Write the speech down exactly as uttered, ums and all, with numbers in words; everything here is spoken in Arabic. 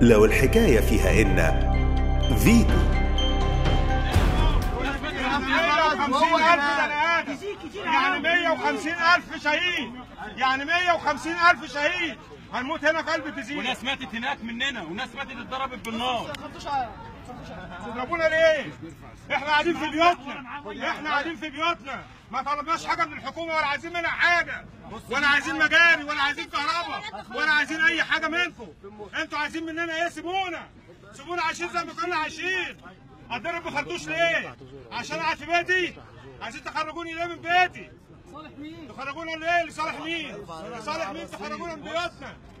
لو الحكاية فيها إن فيتو يعني مية وخمسين ألف شهيد، يعني مية وخمسين ألف شهيد هنموت هنا في قلب تزيد، وناس ماتت هناك مننا، وناس ماتت اتضربت بالنار. تضربونا ليه؟ احنا قاعدين في بيوتنا، احنا قاعدين في بيوتنا، ما طلبناش حاجه من الحكومه ولا عايزين منها حاجه، ولا عايزين مجاري ولا عايزين كهرباء ولا عايزين اي حاجه منكم. انتوا عايزين مننا ايه؟ سيبونا، سيبونا عايشين زي ما كنا عايشين. اتضرب بخرطوش ليه؟ عشان قاعد في بيتي؟ عايزين تخرجوني ليه من بيتي؟ تخرجونا ليه؟ لصالح مين؟ لصالح مين تخرجونا من بيوتنا؟